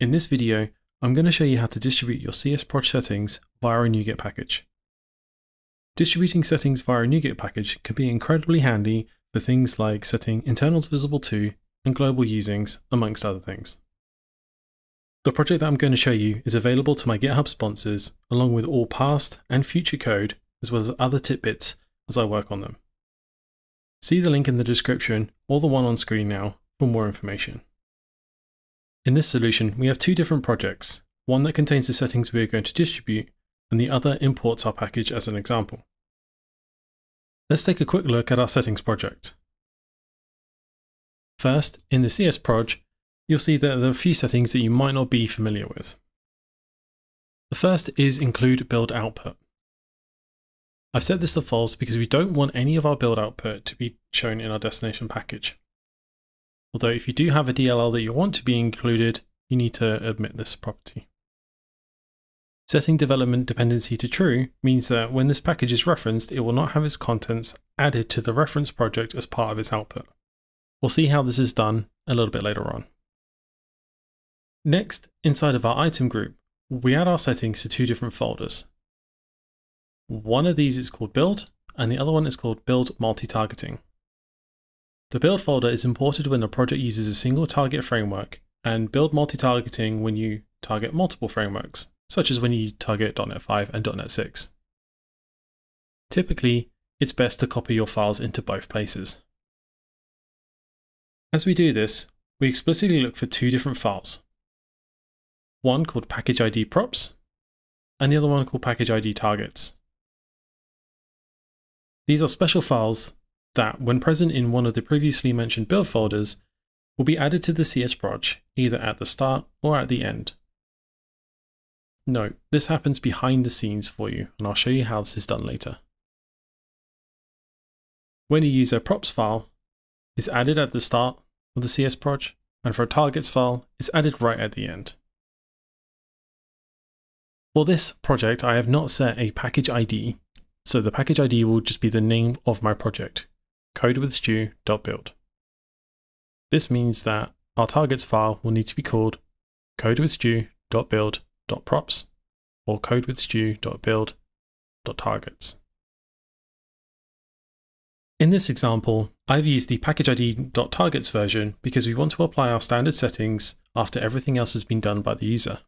In this video, I'm going to show you how to distribute your csproj settings via a NuGet package. Distributing settings via a NuGet package can be incredibly handy for things like setting internals visible to and global usings, amongst other things. The project that I'm going to show you is available to my GitHub sponsors, along with all past and future code, as well as other tidbits as I work on them. See the link in the description or the one on screen now for more information. In this solution, we have two different projects, one that contains the settings we are going to distribute, and the other imports our package as an example. Let's take a quick look at our settings project. First, in the csproj, you'll see that there are a few settings that you might not be familiar with. The first is IncludeBuildOutput. I've set this to false because we don't want any of our build output to be shown in our destination package. Although if you do have a DLL that you want to be included, you need to admit this property. Setting development dependency to true means that when this package is referenced, it will not have its contents added to the reference project as part of its output. We'll see how this is done a little bit later on. Next, inside of our item group, we add our settings to two different folders. One of these is called build, and the other one is called build multi-targeting. The build folder is imported when the project uses a single target framework, and build multi-targeting when you target multiple frameworks, such as when you target .NET 5 and .NET 6. Typically, it's best to copy your files into both places. As we do this, we explicitly look for two different files. One called PackageId props, and the other one called PackageId.Targets. These are special files that, when present in one of the previously mentioned build folders, will be added to the csproj either at the start or at the end. Note, this happens behind the scenes for you, and I'll show you how this is done later. When a user props file is added at the start of the csproj, and for a targets file, it's added right at the end. For this project, I have not set a package ID, so the package ID will just be the name of my project, CodeWithStu.Build. This means that our targets file will need to be called CodeWithStu.Build.props or CodeWithStu.Build.targets. In this example, I've used the PackageId.Targets version because we want to apply our standard settings after everything else has been done by the user.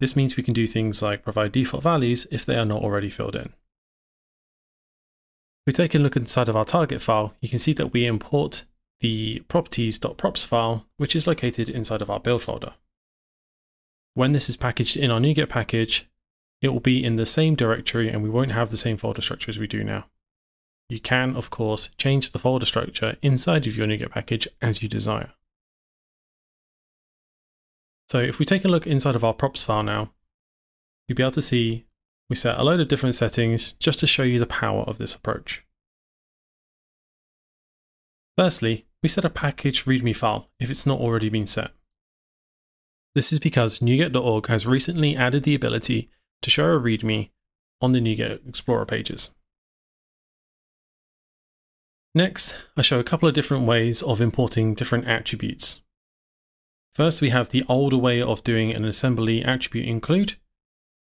This means we can do things like provide default values if they are not already filled in. If we take a look inside of our target file, you can see that we import the properties.props file, which is located inside of our build folder. When this is packaged in our NuGet package, it will be in the same directory and we won't have the same folder structure as we do now. You can, of course, change the folder structure inside of your NuGet package as you desire. So if we take a look inside of our props file now, you'll be able to see we set a load of different settings just to show you the power of this approach. Firstly, we set a package readme file if it's not already been set. This is because NuGet.org has recently added the ability to show a readme on the NuGet Explorer pages. Next, I show a couple of different ways of importing different attributes. First, we have the older way of doing an assembly attribute include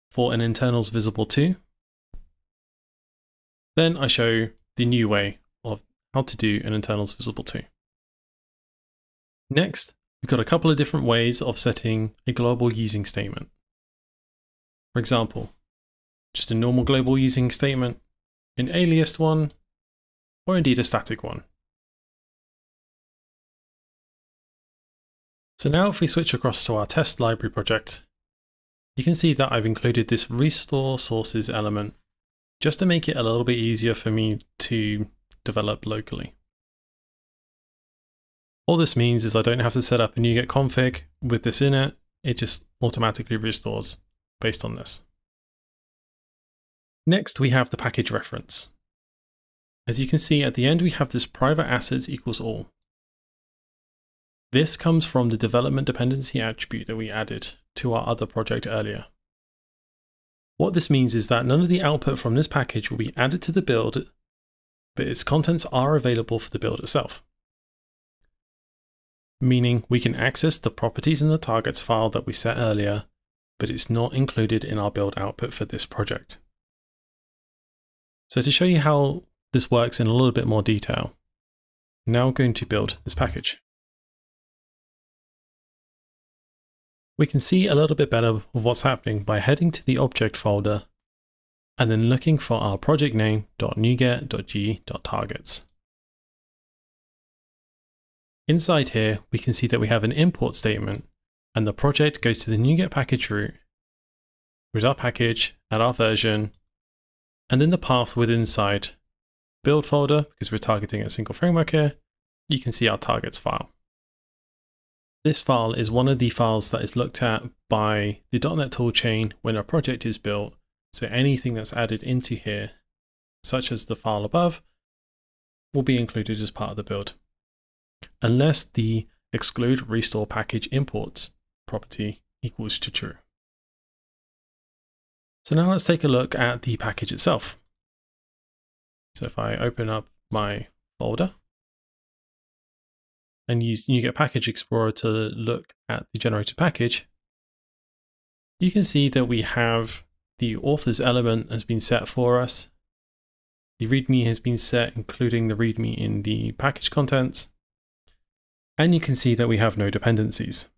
for an internals visible to. Then I show the new way of how to do an internals visible to. Next, we've got a couple of different ways of setting a global using statement. For example, just a normal global using statement, an aliased one, or indeed a static one. So now if we switch across to our test library project, you can see that I've included this restore sources element just to make it a little bit easier for me to develop locally. All this means is I don't have to set up a NuGet config with this in it. It just automatically restores based on this. Next, we have the package reference. As you can see at the end, we have this private assets equals all. This comes from the development dependency attribute that we added to our other project earlier. What this means is that none of the output from this package will be added to the build, but its contents are available for the build itself. meaning we can access the properties in the targets file that we set earlier, but it's not included in our build output for this project. So to show you how this works in a little bit more detail, I'm now going to build this package. We can see a little bit better of what's happening by heading to the object folder and then looking for our project name .nuget.g.targets. Inside here, we can see that we have an import statement and the project goes to the NuGet package root with our package, add our version, and then the path with inside build folder, because we're targeting a single framework here, you can see our targets file. This file is one of the files that is looked at by the .NET toolchain when a project is built. So anything that's added into here, such as the file above, will be included as part of the build, unless the ExcludeRestorePackageImports property equals to true. So now let's take a look at the package itself. So if I open up my folder and use NuGet Package Explorer to look at the generated package, you can see that we have the authors element has been set for us. The README has been set, including the README in the package contents. And you can see that we have no dependencies.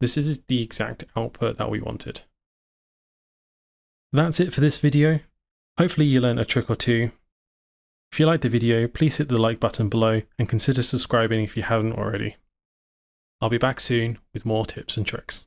This is the exact output that we wanted. That's it for this video. Hopefully you learned a trick or two. If you liked the video, please hit the like button below and consider subscribing if you haven't already. I'll be back soon with more tips and tricks.